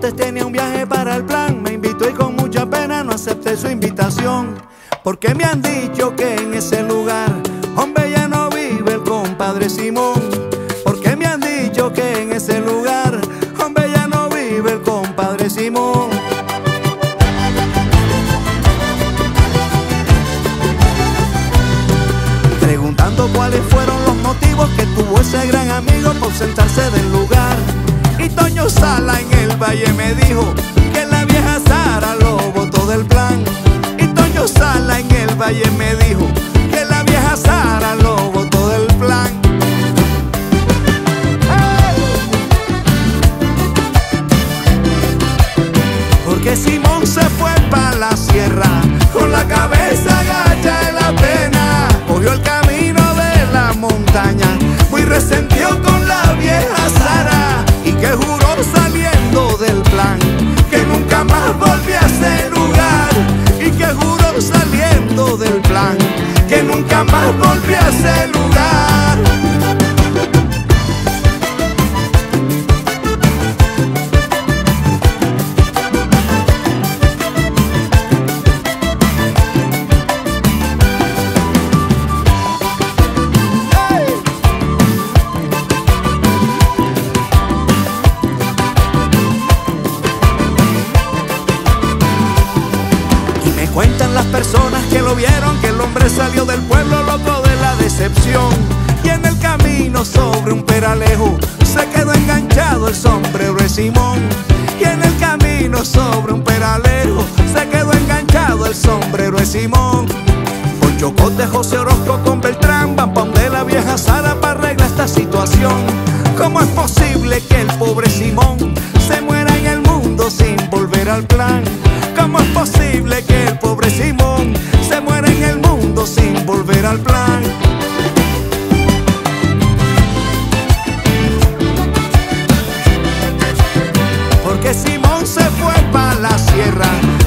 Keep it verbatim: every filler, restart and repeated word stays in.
Cotes tenía un viaje para el plan. Me invitó y con mucha pena no acepté su invitación, porque me han dicho que en ese lugar, hombre, ya no vive el compadre Simón. Porque me han dicho que en ese lugar, hombre, ya no vive el compadre Simón. Preguntando cuáles fueron los motivos que tuvo ese gran amigo por sentarse del lugar, y Toño Salas en el valle me dijo que la vieja Sara lo botó del plan. Y Toño Salas en el valle me dijo que la vieja Sara lo botó del plan. ¡Hey! Porque Simón se fue para la sierra con la cabeza agacha de la pena, cogió el camino de la montaña, muy resentido con la vieja Sara, y que juró saliendo del plan que nunca más volvía a ese lugar. Y que juró saliendo del plan que nunca más volvía a ese lugar. Cuentan las personas que lo vieron que el hombre salió del pueblo loco de la decepción, y en el camino sobre un peralejo se quedó enganchado el sombrero de Simón. Y en el camino sobre un peralejo se quedó enganchado el sombrero de Simón. Poncho Cotes, José Orozco con Beltrán van pa' donde la vieja Sara para arreglar esta situación. ¿Cómo es posible que el pobre Simón se muera en el mundo sin volver al plan? ¿Cómo es posible que el pobre Simón se muera en el mundo sin volver al plan? Porque Simón se fue para la sierra.